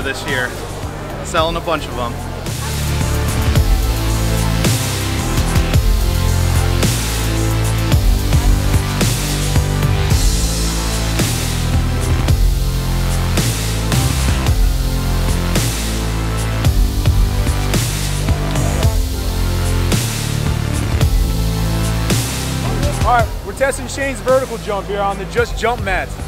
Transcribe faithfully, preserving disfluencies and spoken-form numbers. winner this year. Selling a bunch of them. All right, we're testing Shane's vertical jump here on the Just Jump mats.